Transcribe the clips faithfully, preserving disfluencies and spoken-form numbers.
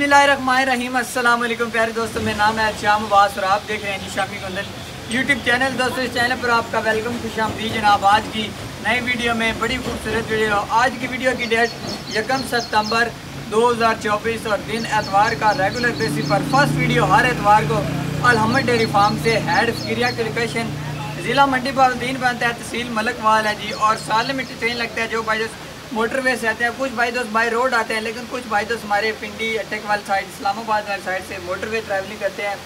बिस्मिल्लाहिर्रहमानिर्रहीम। अस्सलाम वालेकुम प्यारे दोस्तों, मेरा नाम है श्याम वास और आप देख रहे हैं जी शामी गोंदल यूट्यूब चैनल। दोस्तों इस चैनल पर आपका वेलकम, खुशामदीद जनाब। आज की नई वीडियो में बड़ी खूबसूरत वीडियो। आज की वीडियो की डेट यकम सितंबर दो हज़ार चौबीस और दिन एतवार का रेगुलर बेसिस पर फर्स्ट वीडियो हर एतवार को अल हमद डेयरी फार्म से हेड फिक्रिया क्रिकेशन ज़िला मंडी पाउद्दीन बनता है, तहसील मलकवाल है जी। और साल में ट्रेन लगता है जो भाई दोस्त मोटरवे से आते हैं, कुछ भाई दोस्त बाई रोड आते हैं, लेकिन कुछ भाई दोस्त हमारे पिंडी अटक वाली साइड इस्लामाबाद वाली साइड से मोटरवे ट्रैवलिंग करते हैं।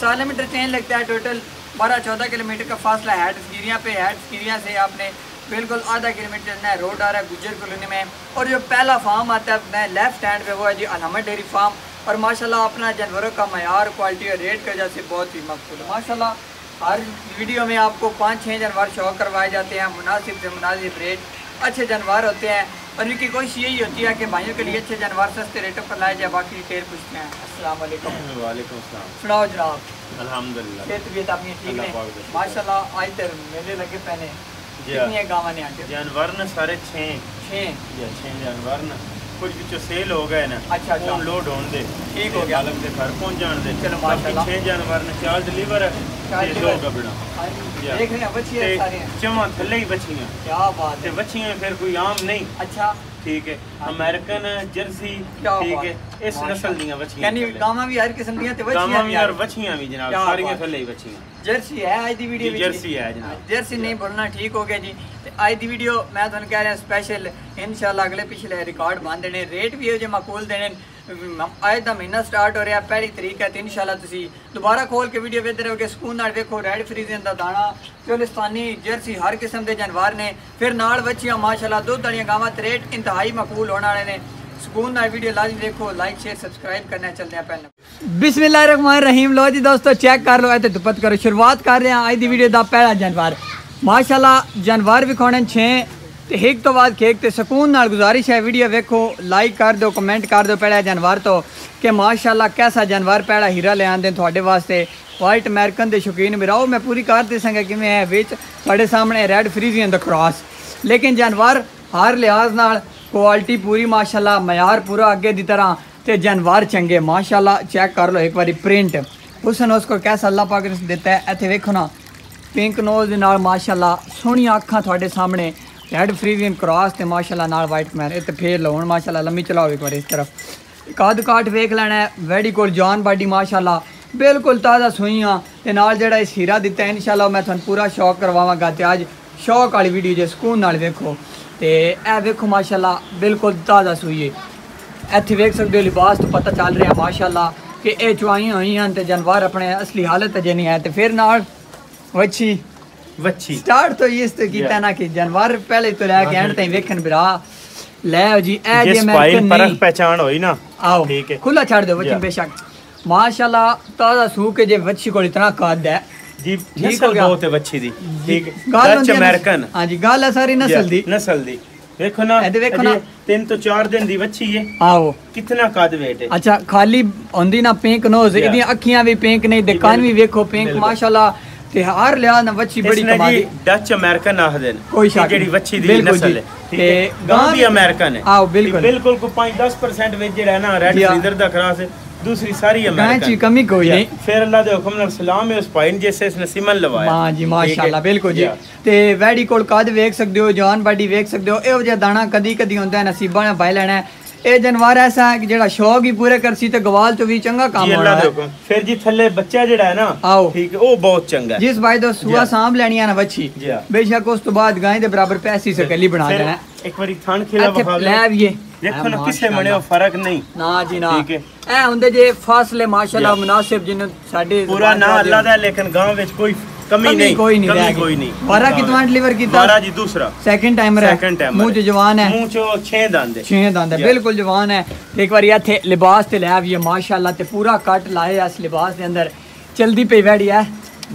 साल में ट्रेन लगता है, टोटल बारह चौदह किलोमीटर का फासला हेड फिक्रिया पे। हेड फिक्रिया से आपने बिल्कुल आधा किलोमीटर चलना है, रोड आ रहा है गुजर कॉलोनी में। और जो पहला फार्म आता है लेफ्ट हैंड पे, वो है जी अल हमद डेयरी फार्म। और माशाल्लाह अपना जानवरों का मयार, क्वालिटी और रेट की वजह से बहुत ही मकबूल है। माशाल्लाह हर वीडियो में आपको पाँच छः जानवर शौक करवाए जाते हैं, मुनासिब से मुनासिब रेट, अच्छे जानवर होते हैं। और इनकी कोशिश यही होती है कि भाइयों के लिए अच्छे जानवर सस्ते रेटों पर लाए जाए। बाकी डिटेल पूछते हैं। अस्सलाम वालेकुम। वालेकुम अस्सलाम। सुनाओ जनाब। अल्हम्दुलिल्लाह। सेहत तबीयत आपकी ठीक है? माशाल्लाह। आज तक मेले लगे पहने कितने गाँव ने आते जानवर न? सारे छः छः या छः जानवर न। कुछ बिचो सेल हो गए ना। अच्छा अच्छा। लोड होने दे, ठीक हो गया, अलग से घर पहुँच जाने दे। चलो माशाल्लाह। छः जानवर ने, चार डिलीवर है, दो गबड़ा। देख रहे हैं बच्चियाँ सारे हैं, चौं थले ही बच्चियाँ। क्या बात है। बच्चियाँ फिर कोई आम नहीं। अच्छा ठीक है। अमेरिकन जर्सी, ठीक है, इस नस्ल दी बच्चियाँ। यानी गामा भी हर किस्म दी बच्चियाँ भी और बच्चियाँ भी जनाब सारियां फल ही बच्चियां। जर्सी है आज दी वीडियो, जर्सी है जनाब। जर्सी नहीं बोलना ठीक हो गया जी। आज दी वीडियो मैं तुहानू कह रहा स्पेशल इंशाल्लाह अगले पिछले रिकॉर्ड बन देने, रेट भी हो जो माकूल देने। अज का महीना स्टार्ट हो रहा, पहली तरीक है, तो इंशाल्लाह तुसी दोबारा खोल के वीडियो वेखदे रहोगे। सुकून नाल वेखो। रेड फ्रीजन दा दाना, चोलिस्तानी, जर्सी, हर किस्म के जानवर ने। फिर नाल बच्चियां माशाल्लाह, दुध वाली गावां ते रेट इंतहाई मकबूल होने वाले ने। सुकून नाल वीडियो लाजमी देखो, लाइक शेयर सब्सक्राइब करना। चलते हैं पहले बिस्मिल्लाहिर्रहमानिर्रहीम। लो जी दोस्तों चेक कर लो, इतने दुपत करो। शुरुआत कर रहे हैं आज की वीडियो का पहला जानवर। माशाल्लाह जानवर विखाने छें तो एक तो बाद खेक तो सुकून नाल गुजारिश है वीडियो वेखो, लाइक कर दो, कमेंट कर दो पहला जानवर तो कि माशाल्लाह कैसा जानवर पहला हीरा ले आते थोड़े वास्ते। वाइट अमेरिकन के शौकीन भी रहो, मैं पूरी कार दसागा किमें है बिच थोड़े सामने रेड फ्रीजियन द क्रॉस। लेकिन जानवर हर लिहाज नाल क्वालिटी पूरी माशाल्लाह, मयार पूरा अगे की तरह, तो जानवर चंगे माशाल्लाह। चेक कर लो एक बार प्रिंट हुसन उसको कैसा अल्लाह पाक ने दिता है। इतने वेखो ना पिंक नोज माशाल्लाह, सोहनिया अखा थोड़े सामने, रेड फ्रीजियन क्रॉस तो माशाल्लाह नाल वाइट मैन। इतने फेर लो हूँ माशाल्लाह, लम्बी चलाओ एक बार इस तरफ। काद काट वेख लेना है, वेडी कोल जान बाडी माशाल्लाह, बिल्कुल ताज़ा सुइयाँ ते नाल जेड़ा इस हीरा दिता है। इंशाल्लाह मैं तुहानू पूरा शौक करवावांगा, ते अज शौक वाली वीडियो जे सुकून नाल वेखो। ते ए वेखो माशाल्लाह बिल्कुल ताज़ा सूई है। इत्थे वेख सकदे हो लिबास तो पता चल रहा माशाल्लाह कि यह चुआइयाँ होईयां ते जानवर अपने असली हालत अजे नहीं है। तो फिर नाल वच्छी वच्छी स्टार्ट तो इस तो कीता ना कि जानवर पहले तो लैके एंड तई वेखन बिरा। ले जी ए जे अमेरिकन परख पहचान होई ना। आओ ठीक है, खुला छाड़ दो वच्छी बेशक माशाल्लाह ताजा सूख के जे वच्छी को इतना काद है जी। ठीक हो गया बहुत है वच्छी दी। ठीक है डच अमेरिकन। हां जी गाल है सारी नस्ल दी, नस्ल दी देखो ना। ए देखो ना तीन तो चार दिन दी वच्छी है। आओ कितना काद वेट है। अच्छा खाली होंदी ना पिंक नोज, इदी अखियां भी पिंक नहीं, दुकान भी देखो पिंक माशाल्लाह। हर लिहाज बच्ची बड़ी कमाल दी, डच अमेरिकन आखदे न कोई शक जेड़ी बच्ची दी नस्ल है। ते गां भी अमेरिकन है। आओ बिल्कुल बिल्कुल को पाँच दस परसेंट विच जेड़ा है ना रेड फ्रीजर दा क्रॉस है, दूसरी सारी अमेरिकन। गां ची कमी कोई नहीं। फिर अल्लाह दे हुक्म नाल सलाम है उस पाइन जैसे इसने सिमन लवाया। हां जी माशाल्लाह बिल्कुल जी। ते वैडी कोल कद वेख सकदे हो, जान बाडी वेख सकदे हो। एहो जिहा दाना कदी कदी हुंदा है, नसीबां ने पाई लेना है। ये जानवर ऐसा है कि जेड़ा शौक ही पूरे कर सी ते गवाल तो भी चंगा काम हो रहा है। फिर जी थल्ले बच्चा जेड़ा है ना, आओ ठीक है, वो बहुत चंगा है। जिस भाई दो सुआ सांभ लेनी है ना बच्ची, बेशक उस तो बाद गाय दे बराबर पैसी से कली बना देना है। एक बारी थान खेला बखा ले ये देखो ना किसे मने फर्क नहीं ना जी ना। ठीक है ए हुंदे जे फासले माशाल्लाह मुनासिब जिन साडे पूरा ना अल्लाह दा, लेकिन गांव विच कोई कमी नहीं, कोई नहीं, कमी कोई नहीं। बारा कितना डिलीवर कीता? बारा जी दूसरा सेकंड टाइमर है, मुंह जो जवान है, मुंह जो छह दांद है, छह दांद है, बिल्कुल जवान है। एक बार इथे लिबास ते लै आवी माशाल्लाह, ते पूरा कट लाया इस लिबास दे अंदर, चलदी पई वैड़ी है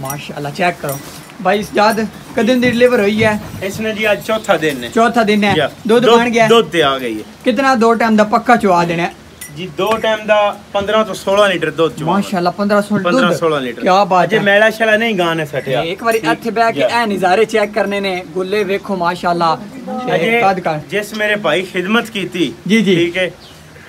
माशाल्लाह। चेक करो भाई सजाद कदन दी डिलीवर हुई है इसने जी? आज चौथा दिन है, चौथा दिन है। दूध बन गया, दूध ते आ गई है। कितना दो टाइम दा पक्का चवा देना है जी? दो टाइम दा पंद्रह तो सोलह लीटर दूध चो माशाल्लाह, पंद्रह सोलह लीटर। क्या बात है। मेला शेला नहीं गाने सटिया। एक बार इथे बैठ के ए नजारे चेक करने ने, गुल्ले देखो माशाल्लाह। जिस मेरे भाई खिदमत की थी जी जी, ठीक है,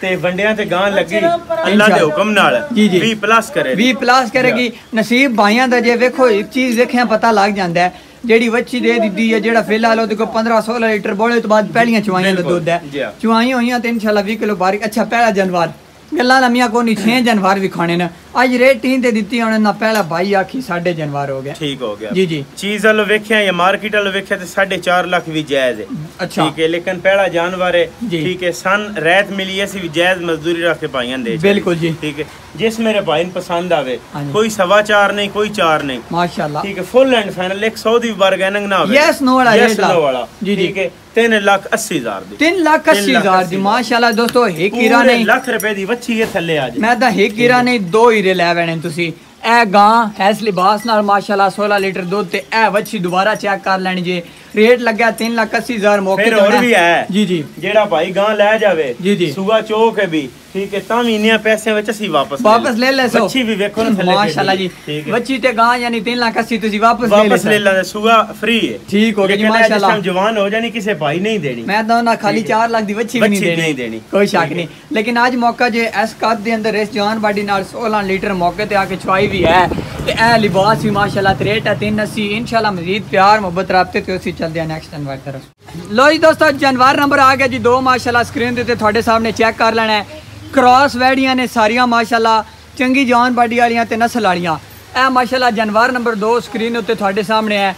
ਤੇ ਵੰਡਿਆਂ ਤੇ ਗਾਂ ਲੱਗੀ ਅੱਲਾ ਦੇ ਹੁਕਮ ਨਾਲ ਵੀਹ ਪਲੱਸ ਕਰੇ ਵੀਹ ਪਲੱਸ ਕਰੇਗੀ ਨਸੀਬ ਭਾਈਆਂ ਦਾ। ਜੇ ਵੇਖੋ ਇੱਕ ਚੀਜ਼ ਦੇਖਿਆ ਪਤਾ ਲੱਗ ਜਾਂਦਾ ਹੈ ਜਿਹੜੀ ਵੱਛੀ ਦੇ ਦਿੱਤੀ ਹੈ ਜਿਹੜਾ ਫਿਲਹਾਲ ਉਹਦੇ ਕੋਲ पंद्रह सोलह ਲੀਟਰ ਬੋਲੇ ਤੋਂ ਬਾਅਦ ਪਹਿਲੀਆਂ ਚੁਆਈਆਂ ਦਾ ਦੁੱਧ ਹੈ। ਚੁਆਈਆਂ ਹੋਈਆਂ ਤੇ ਇਨਸ਼ਾਅੱਲਾ बीस ਕਿਲੋ ਬਾਰੀ। ਅੱਛਾ ਪਹਿਲਾ ਜਨਵਾਰ ਗੱਲਾਂ ਲੰਮੀਆਂ ਕੋਈ ਨਹੀਂ छह ਜਨਵਾਰ ਵੀ ਖਾਣੇ ਨੇ। ਅੱਜ ਰੇਟ तीन ਤੇ ਦਿੱਤੀ ਉਹਨੇ ਨਾ ਪਹਿਲਾ ਭਾਈ ਆਖੀ साढ़े ਜਨਵਾਰ ਹੋ ਗਿਆ। ਠੀਕ ਹੋ ਗਿਆ ਜੀ ਜੀ। ਚੀਜ਼ ਵੱਲ ਵੇਖਿਆ ਜਾਂ ਮਾਰਕੀਟ ਵੱਲ ਵੇਖਿਆ ਤੇ साढ़े चार ਲੱਖ ਵੀ ਜਾਇਜ਼ ਹੈ। अच्छा ठीक है लेकिन पहला जानवर है ठीक है सन रेत मिली है सिर्फ जायज मजदूरी रख के भाइयां दे बिल्कुल जी ठीक है जिस मेरे भाई पसंद आवे कोई सवा चार नहीं कोई चार नहीं माशाल्लाह ठीक है फुल एंड फाइनल सौ दी बारगेनिंग ना होवे यस नो वाला यस नो वाला जी जी के तीन लाख अस्सी हजार दी तीन लाख अस्सी हजार दी माशाल्लाह दोस्तों एक हीरा नहीं लाख रुपए दी बच्ची है थल्ले आज मैं दा एक हीरा नहीं दो हीरे ले आवेने तुसी ए गां इस लिबास नाल माशाल्लाह सोलह लीटर दूध ते ए बच्ची दोबारा चेक कर लेनी जी। रेट लगे तीन लाख अस्सी हजार मौके भी है जी जी जेड़ा भाई गां ले जावे जी जी सुबह चौक है भी ठीक है तां इन्ने पैसे विच असी वापस वापस ले ले सो अच्छी भी देखो ना माशाल्लाह जी बच्ची ते गां यानी तीन लाख अस्सी तुसी वापस ले ले वापस ले ले सुबह फ्री है ठीक हो गया जी माशाल्लाह हम जवान हो जानी किसी भाई नहीं देनी मैं तो ना खाली चार लाख दी बच्ची भी नहीं देनी कोई शक नहीं। लेकिन आज मौका जे एस कप दे अंदर इस जवान बाडी नाल सोलह लीटर मौके ते आके छुआई भी है ते ए लिबास भी माशाल्लाह रेट है तीन अस्सी इंशाल्लाह मजीद प्यार मोहब्बत राबते ते उसी चलते हैं नेक्स्ट जानवर तरफ। लो जी दोस्तों जानवर नंबर आ गया जी दो माशाल्लाह स्क्रीन दे थोड़े सामने चेक कर लेना है क्रॉस वैडियां ने सारिया माशाल्लाह चंगी जान बाडी वालियां ते नस्ल वालियां ए माशाल्लाह जानवर नंबर दो स्क्रीन उत्ते थोड़े सामने है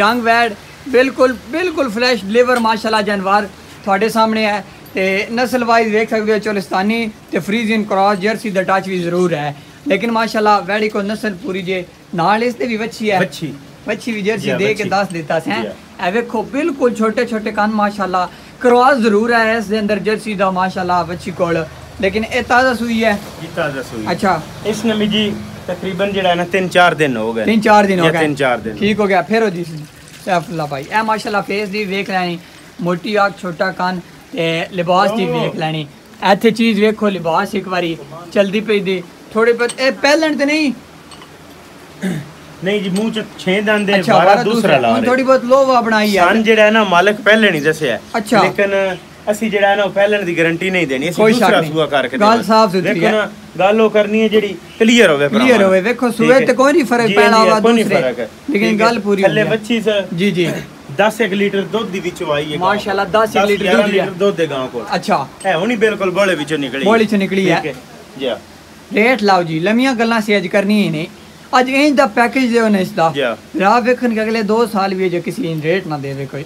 यंग वैड बिल्कुल बिल्कुल फ्रेश डिलीवर माशाल्लाह जानवर थोड़े सामने है ते नस्ल वाइज देख सकते हो चोलिस्तानी ते फ्रीजियन क्रॉस जर्सी दा टच भी जरूर है लेकिन माशाल्लाह वैडी को नस्ल पूरी जे नाल इसते भी अच्छी है अच्छी अच्छी भी जर्सी दे के दस देता है ए देखो बिल्कुल छोटे छोटे कान माशाल्लाह क्रॉस जरूर है इस दे अंदर जर्सी दा माशाल्लाह अच्छी कोल लेकिन ये ताज़ा सूई है ताज़ा सूई। अच्छा इसने मुझे तकरीबन जो है ना तीन चार दिन हो गए तीन चार दिन हो गए तीन चार दिन ठीक हो गया फिर हो जी सैफुल्ला भाई ए माशाल्लाह फेस दी देख लैनी मोटी आँख छोटा कान लिबास की देख लैनी इतने चीज़ वेखो लिबास एक बार चलती पी दी थोड़ी बहुत ये पहले तो नहीं नहीं जी मुंह च छे दांदे अच्छा, बारह दूसरा ला थोड़ी बहुत लोवा बनाई है सन जो है ना मालिक पहले नहीं दसिया अच्छा लेकिन ਅਸੀਂ ਜਿਹੜਾ ਨਾ ਪਹਿਲਣ ਦੀ ਗਾਰੰਟੀ ਨਹੀਂ ਦੇਣੀ ਅਸੀਂ ਦੂਸਰਾ ਸੂਆ ਕਰਕੇ ਗੱਲ ਸਾਫ ਸੁਥਰੀ ਹੈ ਗੱਲ ਉਹ ਕਰਨੀ ਹੈ ਜਿਹੜੀ ਕਲੀਅਰ ਹੋਵੇ ਕਲੀਅਰ ਹੋਵੇ ਵੇਖੋ ਸੂਏ ਤੇ ਕੋਈ ਨਹੀਂ ਫਰਕ ਪੈਣਾ ਵਾ ਦੂਸਰੇ ਲੇਕਿਨ ਗੱਲ ਪੂਰੀ ਥੱਲੇ ਬੱਚੀ ਸਰ ਜੀ ਜੀ दस एक ਲੀਟਰ ਦੁੱਧ ਦੀ ਵਿੱਚ ਆਈ ਹੈ ਮਾਸ਼ਾਅੱਲਾ दस एक ਲੀਟਰ ਦੁੱਧ ਦੇ ਗਾਂ ਕੋਲ ਅੱਛਾ ਹੈ ਹੁਣੀ ਬਿਲਕੁਲ ਬੋਲੇ ਵਿੱਚੋਂ ਨਿਕਲੀ ਬੋਲੇ ਚ ਨਿਕਲੀ ਹੈ ਜੀ ਰੇਟ ਲਾਓ ਜੀ ਲੰਮੀਆਂ ਗੱਲਾਂ ਸੀ ਅੱਜ ਕਰਨੀ ਹੀ ਨਹੀਂ ਅੱਜ ਇੰਜ ਦਾ ਪੈਕੇਜ ਦੇ ਉਹਨੇ ਇਸ ਦਾ ਰਾਹ ਵੇਖਣ ਕਿ ਅਗਲੇ दो ਸਾਲ ਵੀ ਜੇ ਕਿਸੇ ਇਨ ਰੇਟ ਨਾ ਦੇਵੇ ਕੋਈ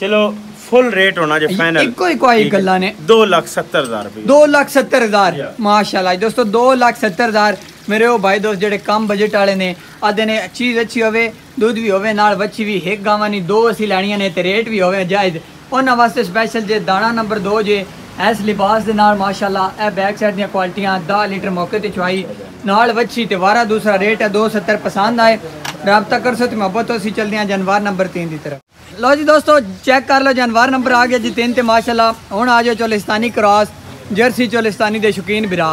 ਚਲੋ फुल रेट होना जो फाइनल कोई कोई गल्ला ने दो लाख सत्तर हजार दो लाख सत्तर हजार माशाल्लाह दोस्तों दो लाख सत्तर हजार मेरे वो भाई दोस्त जेडे कम बजट वाले ने आदे ने चीज़ अच्छी होवे दूध भी होवे नाल बच्ची भी एक गावानी दो असी लैनिया ने ते रेट भी होवे जायज़ उन्होंने वास्ते स्पैशल जे दाना नंबर दो जे इस लिबास दे नाल माशाल्लाह ए बैक साइड दी क्वालिटियां दस लीटर मौके ते चुवाई नाल बच्ची ते वारा दूसरा रेट है दो सत्तर पसंद आए रबता कर सो तो मोहब्बत असी चलते हैं जानवर नंबर तीन की तरफ। लो जी दोस्तों चेक कर लो जानवर नंबर आ गया जी तीन ते माशाल्लाह हुण आ जाओ चोलिस्तानी क्रॉस जर्सी चोलिस्तानी दे शौकीन बिरा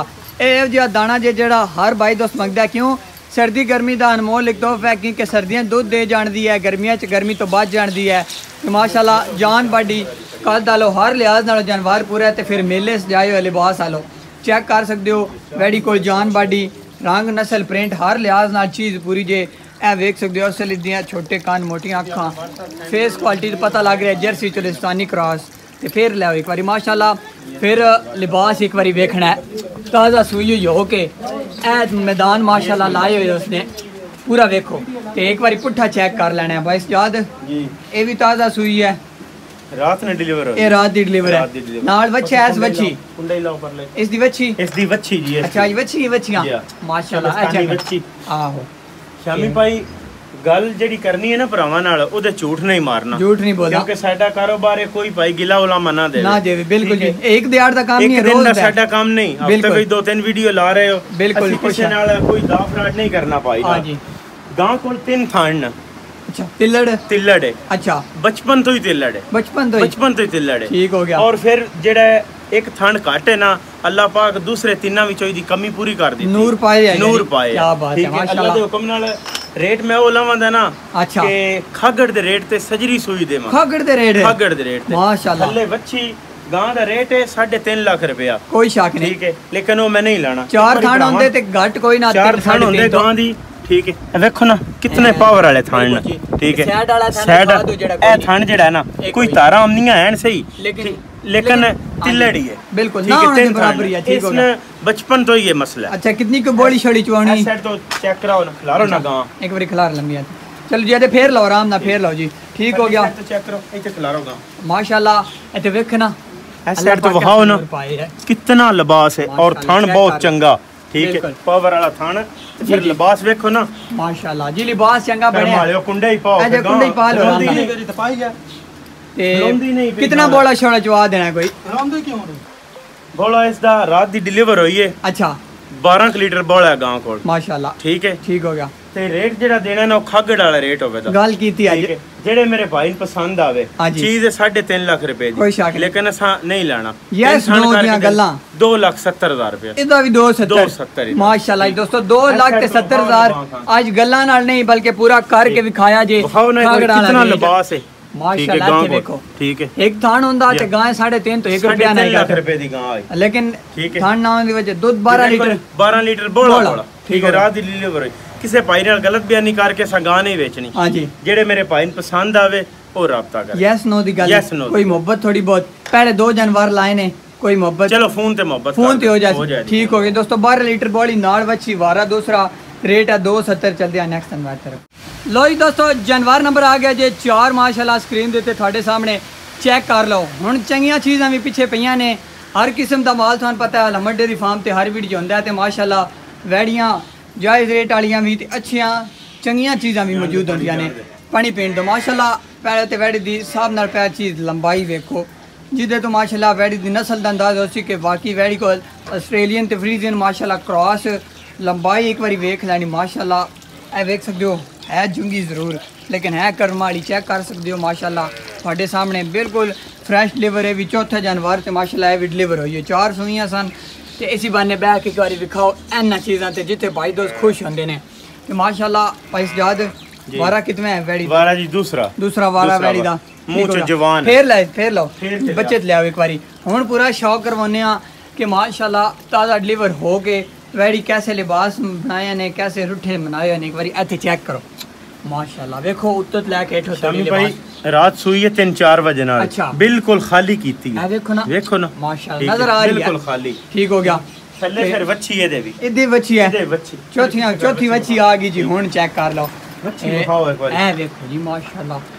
इहो जिहा दाना जे जेड़ा हर भाई दोस्त मंगदा क्यों सर्दी गर्मी दा अनमोल लिख दो है क्योंकि सर्दियां दुध दे जांदी है गर्मियां च गर्मी तो बच जांदी है ते माशाल्लाह जान बाडी कल दा लो हर लिहाज नाल जानवर पूरा है ते फिर मेले सजायो लिबास आलो चेक कर सकदे हो वैडी कोल जान बाडी रंग नस्ल प्रिंट हर लिहाज नाल चीज़ पूरी जे ए वेख सकते हो असली दियाँ छोटे कान मोटिया अखा फेस क्वालिटी तो पता लग रहा है जर्सी चोलिस्तानी क्रॉस तो फिर लो एक बार माशाल्लाह फिर लिबास एक बार वेखना है ताज़ा सूई हुई होके ए मैदान माशाल्लाह लाए हुए उसने पूरा वेखो तो एक बार पुट्ठा चेक कर लेना है बस याद ये भी ताज़ा सूई है रात ने डिलीवर है ये रात दी डिलीवर है नाल बच्चे एस बच्ची कुंडे लाओ पर ले इस दी बच्ची इस दी बच्ची जी अच्छा ये बच्ची बच्चियां माशाल्लाह अच्छा बच्ची आहो ਸ਼ਾਮੀ ਭਾਈ ਗੱਲ ਜਿਹੜੀ ਕਰਨੀ ਹੈ ਨਾ ਭਰਾਵਾਂ ਨਾਲ ਉਹਦੇ ਝੂਠ ਨਹੀਂ ਮਾਰਨਾ ਝੂਠ ਨਹੀਂ ਬੋਲਣਾ ਕਿਉਂਕਿ ਸਾਡਾ ਕਾਰੋਬਾਰ ਹੈ ਕੋਈ ਭਾਈ ਗਿਲਾ ਉਲਾਮਾ ਨਾ ਦੇਵੇ ਨਾ ਦੇਵੇ ਬਿਲਕੁਲ ਜੀ ਇੱਕ ਦਿਹਾੜ ਦਾ ਕੰਮ ਨਹੀਂ ਹੈ ਰੋਜ਼ ਦਾ ਸਾਡਾ ਕੰਮ ਨਹੀਂ ਹਫਤੇ ਵਿੱਚ ਦੋ ਤਿੰਨ ਵੀਡੀਓ ਲਾ ਰਹੇ ਹੋ ਬਿਲਕੁਲ ਕਿਸੇ ਨਾਲ ਕੋਈ ਦਾਅ ਫਰਾਡ ਨਹੀਂ ਕਰਨਾ ਭਾਈ ਹਾਂ ਜੀ ਗਾਂ ਕੋਲ ਤਿੰਨ ਥਾਣ अच्छा तिल्लड़ तिल्लड़ अच्छा बचपन तो ही तिल्लड़ बचपन तो बचपन तो ही तिल्लड़ ठीक हो गया और फिर जेड़ा एक थण घट है ना अल्लाह पाक दूसरे तिन्ना विचों दी कमी पूरी कर दी नूर पाए नूर पाए क्या बात है माशाल्लाह दे हुकम नाल रेट मैं ओ लावांदा ना अच्छा के खागड़ दे रेट ते सजरी सूई देवां खागड़ दे रेट खागड़ दे रेट माशाल्लाह अल्ले बच्ची गां दा रेट है साढ़े तीन लाख रुपया, कोई शक नहीं, ठीक है, लेकिन वो मैं नहीं लाना। चार थान होंदे ते घट कोई ना, चार थान होंदे गां दी, ठीक है। देखो ना कितने पावर वाले थान ने, ठीक है, सैड वाला थान, सैड ए थान जेड़ा है ना, कोई तारा आमनियां हैं सही, लेकिन लेकिन तिल्लड़ी है बिल्कुल ना, तीन बराबर ही है, ठीक होगा। इसमें बचपन तो ये मसला है। अच्छा कितनी को बड़ी छड़ी चवानी सेट तो चेक कराओ ना, खिलारो ना गां एक बारी, खिलार लंबी है। चलो जी फेर लो आराम ना, फेर लो जी, ठीक हो गया। तो चेक करो इथे खिलारो गां, माशाल्लाह इथे देखना ऐसे तो वहाओ ना कितना लिबास है, और थान बहुत चंगा, ठीक है, पावर वाला थान। फिर लिबास देखो ना माशाल्लाह जी, लिबास चंगा बने मालियो, कुंडे ही पाओ ऐसे, कुंडे ही पाल हो रहा है तेरी तपाई है ते नहीं। कितना बोला छोड़ा जवा देना कोई रोंदे क्यों बोला? इसदा रात दी डिलीवर हुई है। अच्छा बारह लीटर बोला है गांव को माशाल्लाह, ठीक है, ठीक हो गया। ਤੇ ਰੇਟ ਜਿਹੜਾ ਦੇਣਾ ਨਾ ਉਹ ਖਾਗੜ ਵਾਲਾ ਰੇਟ ਹੋਵੇ ਤਾਂ ਗੱਲ ਕੀਤੀ ਅੱਜ, ਜਿਹੜੇ ਮੇਰੇ ਭਾਈ ਨੂੰ ਪਸੰਦ ਆਵੇ ਚੀਜ਼ साढ़े तीन ਲੱਖ ਰੁਪਏ ਦੀ, ਲੇਕਿਨ ਅਸਾਂ ਨਹੀਂ ਲੈਣਾ। ਯੈਸ ਦੋ ਦੀਆਂ ਗੱਲਾਂ दो लाख सत्तर हज़ार ਰੁਪਏ, ਇਹਦਾ ਵੀ दो सत्तर ਮਾਸ਼ਾਅੱਲਾ ਜੀ। ਦੋਸਤੋ दो लाख सत्तर हज़ार ਅੱਜ ਗੱਲਾਂ ਨਾਲ ਨਹੀਂ ਬਲਕਿ ਪੂਰਾ ਕਰਕੇ ਵਿਖਾਇਆ ਜੇ। ਕਿੰਨਾ ਲਿਬਾਸ ਹੈ माशाल्लाह, देखो ठीक है, एक थान होंदा ते गाय साढ़े तीन तो एक रुपया नहीं लाख रुपए दी गाय आई, लेकिन थान ना होने की वजह दूध बारह लीटर बारह लीटर बोला बोला, ठीक है। रात ही लीले भरे किसी भाई नाल गलत बयानी करके सा गाय नहीं बेचनी। हां जी, जेड़े मेरे भाई नु पसंद आवे ओ राब्ता करे। यस नो दी गल, कोई मोहब्बत थोड़ी बहुत, पहले दो जानवर लाए ने, कोई मोहब्बत चलो फोन ते मोहब्बत फोन ते हो जाए, ठीक हो गई। दोस्तों बारह लीटर बोली नाल वछी वारा, दूसरा रेट है दो सत्तर। चलते हैं नेक्स्ट जानवर तरफ। लो जी दोस्तों जानवर नंबर आ गया जे चार माशाल्लाह स्क्रीन के उत्ते तुहाडे सामने, चेक कर लो हुण। चंगियां चीज़ां भी पिछे पईयां ने, हर किस्म का माल तुहानू पता है अल हमद डेयरी फार्म ते हर वीडियो हुंदा है, ते माशाल्लाह वैड़ियां जायज़ रेट वालियां भी ते अच्छियां चंगियां चीज़ां भी मौजूद हुंदियां ने। पानी पीण दो माशाल्लाह, पैड़े ते वैड़ी दी सब नाल पै चीज़ लंबाई वेखो, जिदे तो माशाल्लाह वैड़ी दी नस्ल दा अंदाज़ हो सी कि वाकई वैड़ी कोल आस्ट्रेलियन ते फ्रीजियन माशाल्लाह क्रॉस, लंबाई एक बारी वेख लैनी माशाल्लाह। ए वेख सकदे हो है जुंगी जरूर, लेकिन है कर्म वाली, चेक कर सकदे हो माशाल्लाह तुहाडे सामने बिल्कुल फ्रैश डिलीवर है। भी चौथा जानवर ते माशाल्लाह भी डिलीवर होई है, चार सूइयां सन ते इसी बहाने बह के एक बारी विखाओ एना चीज़ां ते जिथे भाई दोस्त खुश होंदे ने। ते माशाल्लाह भाई सजाद वारा कितने है वैड़ी वारा जी? दूसरा दूसरा वारा वैड़ी दा मुंह च जवान फेर ले, फेर लो बच्चे ते लियाओ एक बारी। हुण पूरा शौक करवाने आ कि माशाल्लाह ताज़ा डिलीवर हो के वैड़ी कैसे लिबास बनाए ने, कैसे रुठे बनाए ने, एक बार इतने चेक करो माशाल्लाह। देखो उत्तर लैके हेठ होता है भाई, रात सोई है तीन चार बजे ना, अच्छा बिल्कुल खाली कीती है। देखो ना, देखो ना माशाल्लाह नजर आ रही है, बिल्कुल खाली, ठीक हो गया। थल्ले फिर वच्छी है, देवी इदी वच्छी है, इदी वच्छी चौथी चौथी वच्छी आ गई जी। हुन चेक कर लो वच्छी दिखाओ एक बार, ए देखो जी माशाल्लाह,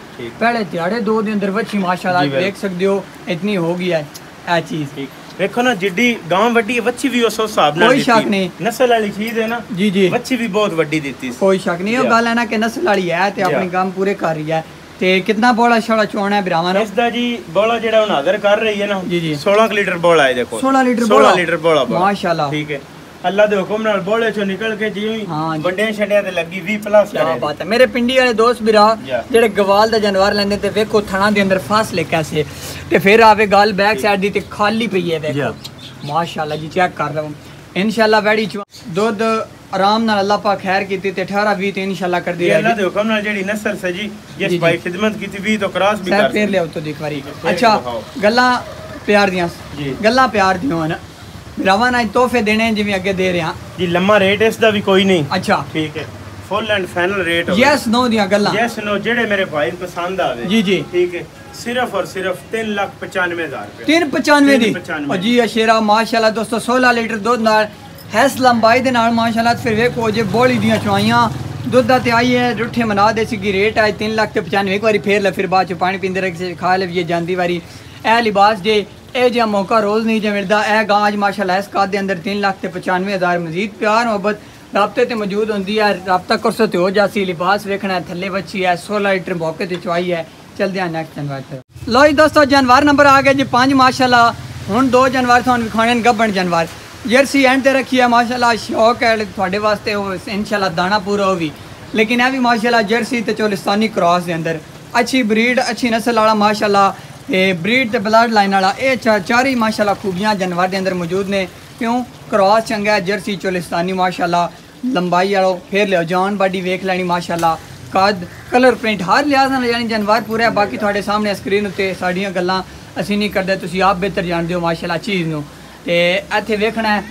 पहले तिहाड़े दो दिन अंदर वच्छी माशाल्लाह देख सकदे हो इतनी हो गई है ए चीज। ठीक देखो ना जिड्डी गांव वड्डी वच्छी भी उस हिसाब नाल, कोई शक नहीं नस्ल वाली चीज है ना जी जी, वच्छी भी बहुत वड्डी देती, कोई शक नहीं। और गल है ना कि नस्ल वाली है ते अपने काम पूरे कर रही है। ते कितना बोला छोड़ा चोना है बिरावान इसदा जी? बोला जेड़ा हुन हाजिर कर रही है ना जी जी सोलह लीटर बोला है। देखो सोलह लीटर सोलह लीटर बोला माशाल्लाह, ठीक है। अल्लाह दे हुक्म नाल बोले चो निकल के जी हां बंडे छड्या ते लगी बीस प्लस करे। क्या बात है मेरे पिंडी वाले दोस्त बिरा जेड़े गवाल दा जानवर लैंदे ते देखो थाना दे अंदर फासले कैसे ते फिर आवे गल बैक साइड दी ते खाली पई है। देखो माशाल्लाह जी चेक कर लो इंशाल्लाह वैड़ी दूध आराम नाल अल्लाह पाक खैर कीती ते अठारह बीस ते इंशाल्लाह कर दी है। अल्लाह दे हुक्म नाल जेड़ी नस्ल से जी जिस भाई खिदमत कीती बीस तो क्रॉस भी कर से फेर ले उतो देख वारी। अच्छा गल्ला प्यार दियां गल्ला प्यार दियां ना बिरावान आज तोहफे देने जिवें अगे दे रहे हां जी। लम्मा रेट इस दा भी कोई नहीं, अच्छा ठीक है, फुल एंड फाइनल रेट हो। यस नो दियां गल्लां, यस नो जेड़े मेरे भाई को पसंद आवे जी जी, ठीक है, सिर्फ और सिर्फ तीन लाख पचानवे हजार रुपए तीन पचानवे दी और जी अशेरा माशाल्लाह। दोस्तों सोलह लीटर दूध नाल हैस लंबाई दे नाल माशाल्लाह। फिर वेखो जे बोली दियां चवाइयां दूध ते आई है रुठे मना दे सी की रेट आज तीन लाख ते पचानवे। एक बारी फेर ले फिर बाद च पानी पींदे रख खा ले ये जांदी वारी ए लिबास जे ए जो मौका रोज़ नहीं जो मिलता है। गां अज माशाल्लाह इस काद के अंदर तीन लाख ते पचानवे हज़ार मजीद प्यार मोहब्बत रबते ते मौजूद होंगी है। रबता करसो तो हो जासी। लिबास वेखना है, थले बची है, सोलह लीटर मौके से चवाई है। चलते हैं नेक्स्ट जानवर पर। लो जी दोस्तों जानवर नंबर आ गया जी पाँच माशाल्लाह। हुण दो जानवर थानू विखाने गब्बन जानवर जर्सी एंड ते रखी है माशाल्लाह। शौक है थोड़े वास्ते इंशाल्लाह दाना पूरा हो भी, लेकिन यह भी माशाल्लाह जर्सी तो चोलिस्तानी क्रॉस के अंदर अच्छी ब्रीड अच्छी नस्ल वाला माशाल्लाह ये ब्रीड तो ब्लड लाइन वाला ये चार चार ही माशाल्लाह खूबियाँ जानवर के अंदर मौजूद ने। क्यों क्रॉस चंगा है जर्सी चोलिस्तानी माशाल्लाह। लंबाई वालों फिर लियो जान बाडी वेख लैनी माशाल्लाह। कद कलर प्रिंट हर लिहाज नाल जानवर पूरा। बाकी थोड़े सामने स्क्रीन उत्ते साड़ियाँ गल्लां असी नहीं करते, तुसी आप बेहतर जानते हो माशाल्लाह चीज़ नूं। ते इत्थे वेखना है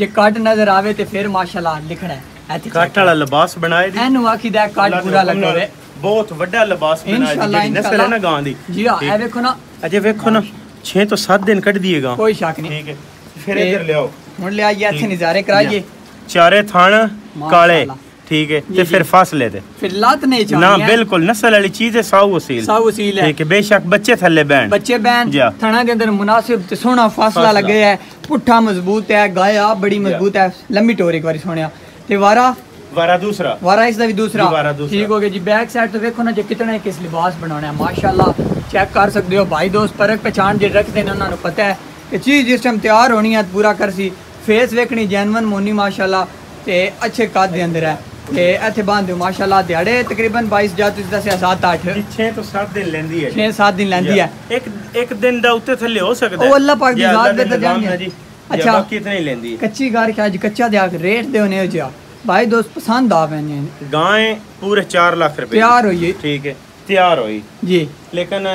जे कट नज़र आवे तो फिर माशाल्लाह लिखना है। इत्थे कट वाला लिबास बनाए दी एनू आखीदा कट पूरा लगवे, बहुत वड्डा लिबास बनाए दी नस्ल है ना गां दी जी। हां ए वेखो ना, अजे वेखो ना छह तो सात दिन कट दिएगा कोई शक नहीं। ठीक है फिर इधर ले आओ, हुन ले आइए इत्थे नज़ारे कराइए चारे थान काले। ठीक है ते फिर फासले दे फिर लात नहीं चाहिए ना, बिल्कुल नस्ल वाली चीज है, साऊ उसील साऊ उसील है। ठीक है बेशक बच्चे थल्ले बैन बच्चे बैन थाना के अंदर मुनासिब ते सोना फासला लगे है, पुट्ठा मजबूत है, गाय आप बड़ी मजबूत है, लंबी टोर एक बारी सोनिया ते वारा वारा दूसरा वारा इसदा भी दूसरा। ठीक हो गया जी। बैक साइड तो देखो ना जे कितना किस लिबास बनाना है माशाल्लाह, चेक कर सकते हो भाई दोस्त, परख पहचान जे रखते ने उन्होंने पता है कि चीज जिस टाइम तैयार होनी है पूरा करसी। फेस वेखनी जैनवन मोनी माशाल्लाह ते अच्छे कद दे अंदर है। इत्थे बांधे माशाल्लाह दिहाड़े तकरीबन बाईस जात इसदा से सात आठ छह तो सात दिन लेंदी है, छह सात दिन लेंदी है। एक एक दिन दा उत्ते थल्ले हो सकदा है, ओ अल्लाह पाक दी जात दे जान जी। अच्छा कितनी लेंदी है कच्ची गार क्या जी, कच्चा दे रेट दे होने जा भाई दोस्त पसंद आवे ने। गाय पूरे चार लाख रुपए तैयार होई। ठीक है तैयार होई जी, लेकिन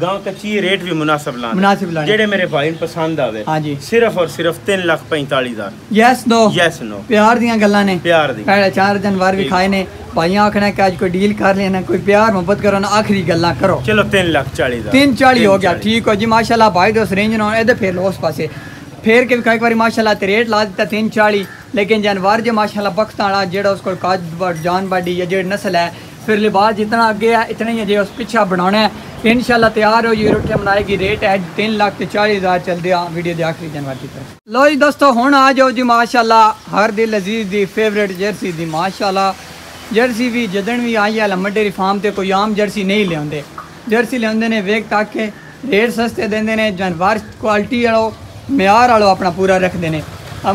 गांव कच्ची रेट भी मुनासिब लाना मुनासिब लाना जेडे मेरे भाई पसंद आवे। हां जी सिर्फ और सिर्फ तीन लाख पैंतालीस हजार। यस नो यस नो प्यार दियां गल्लां ने, प्यार दी पहले चार जानवर भी खाए ने भाइयां आखना कि आज कोई डील कर लेना, कोई प्यार मोहब्बत करो ना, आखिरी गल्लां करो। चलो तीन लाख चालीस हजार तीन चालीस हो गया। ठीक हो जी माशाल्लाह भाई दोस्त रेंज ना एदे फेर उस पासे फेर के एक बार माशाल्लाह ते रेट ला दिता तीन चालीस। लेकिन जानवर जे माशाल्लाह बख्तां वाला जेड़ा उसको काज जान बाडी या जेड़ी नस्ल है फिर लिबास जितना अगे है इतना ही जो पिछा बनाना है। इंशाल्लाह तैयार हो ये रोटियां बनाएगी। रेट है तीन लाख तो चालीस हज़ार चलते हैं वीडियो के आखिरी जानवर की तरफ। लो जी दोस्तों हुण आ जाओ जी माशाल्लाह हर दिल अजीज दी फेवरेट जर्सी दी माशाल्लाह। जर्सी भी जदन भी आई है लम्बे डेरी फार्म से कोई आम जर्सी नहीं लिया, जर्सी लिया ने वेख तक के रेट सस्ते देंदे ने, जानवर क्वालिटी वालों म्यार वालों अपना पूरा रखते हैं।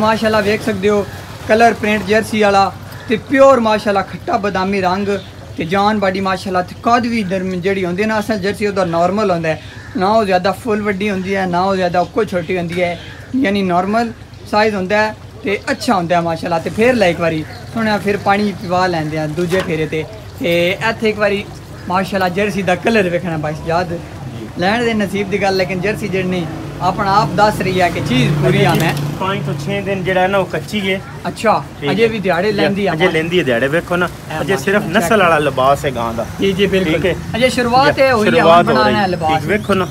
माशाल्लाह वेख सकते हो कलर प्रिंट जर्सी वाला तो प्योर माशाल्लाह खट्टा बदामी रंग ते जान बाडी माशाल्लाह। ते कद भी दरम जी होंदी ना असल जर्सी उधर नॉर्मल होंदा है ना, वो ज़्यादा फुल वड्डी होंदी है ना वो ज़्यादा उको छोटी होंदी है, यानी नॉर्मल साइज़ होंदा है ते अच्छा होंदा है माशाल्लाह। ते फिर ला एक बारी थोड़ा फिर पानी पिवा लैंदे हैं दूजे फेरे ते इत्थे एक बारी माशाल्लाह। जर्सी दा कलर वेखना भाई याद लैंड दे नसीब दी गल, लेकिन जर्सी जेड़ी अपना आप दस रही है कि चीज पूरी आना है। पाँच तो छह दिन जेड़ा है ना वो कच्ची है। अच्छा अजे भी दिहाड़े लेंदी है, अजे लेंदी है दिहाड़े। देखो ना अजे सिर्फ नस्ल वाला लिबास है गांव दा। जी जी बिल्कुल अजे शुरुआत है होई है बनाना है लिबास। देखो ना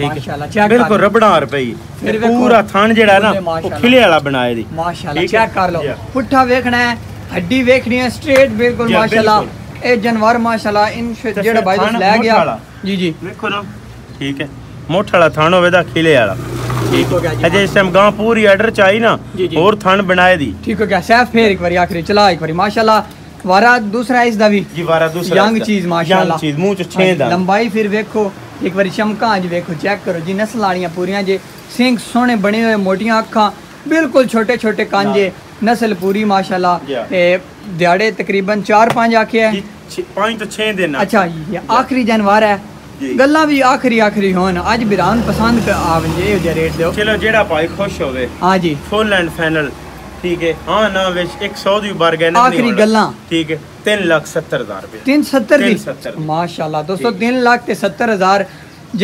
ठीक है बिल्कुल रबड़ा रुपई पूरा थान जेड़ा है ना वो खिले वाला बनाए दी माशाल्लाह। चेक कर लो पुट्ठा देखना है, हड्डी देखनी है स्ट्रेट बिल्कुल माशाल्लाह। ए जानवर माशाल्लाह इन जेड़ा भाई ले गया जी जी देखो ना ठीक है मोठ वाला थान होवेदा खिले वाला। ठीक हो गया जी अजय इस टाइम गांव पूरी आर्डर चाहिए ना और थान बनाए दी। ठीक हो गया सैफ फिर एक बारी आखिरी चला एक बारी माशाल्लाह। वारा दूसरा इस दा भी जी वारा दूसरा यंग चीज माशाल्लाह, चीज मुंह च छे दा लंबाई फिर देखो एक बारी चमका आज देखो चेक करो जी। नस्ल वालियां पूरियां जे सिंह सोने बने हुए, मोटियां आंखां, बिल्कुल छोटे छोटे कांजे, नस्ल पूरी माशाल्लाह। दिहाड़े तकरीबन चार पाँच आखे है, पाँच तो छह दिन। अच्छा ये आखिरी जानवर है, गल्ला भी आखरी आखरी होन आज बिरान पसंद आवे जे रेट दो। चलो जेड़ा भाई खुश होवे। हां जी फुल एंड फाइनल। ठीक है हां ना वे सौ दी बारगेन आखरी गल्ला। ठीक है तीन लाख सत्तर हजार रुपए तीन सत्तर माशाल्लाह दोस्तों तीन लाख सत्तर हजार।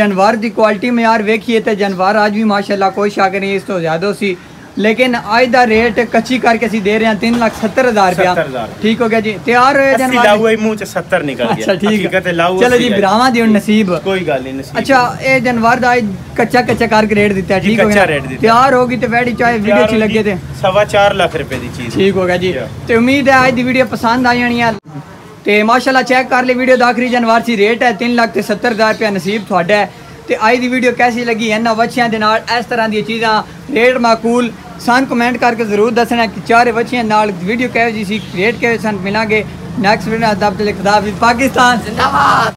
जानवर दी क्वालिटी में यार वेखिए तो जानवर आज भी माशाल्लाह कोई शक नहीं इस तो ज्यादा सी, लेकिन आज का रेट कच्ची करके असी दे रहे हैं तीन लाख सत्तर हजार रुपया। ठीक हो गया जी तैयार होगी सवा चार लाख रुपए की चीज। ठीक हो गया जी तो उम्मीद है आज की वीडियो पसंद आई होनी है माशाल्लाह। चेक कर ली वीडियो आखिरी जानवर सी रेट है तीन लाख सत्तर हजार रुपया नसीब थोड़ा है। तो आज की वीडियो कैसी लगी इन्होंने बच्चों के नाल इस तरह दी चीज़ा रेट माकूल सन कमेंट करके जरूर दसना कि चारे बच्चों नाल वीडियो कहो जी सी रेट कहो सन। मिलेंगे नेक्स्ट वीडियो तब तक पाकिस्तान जिंदाबाद।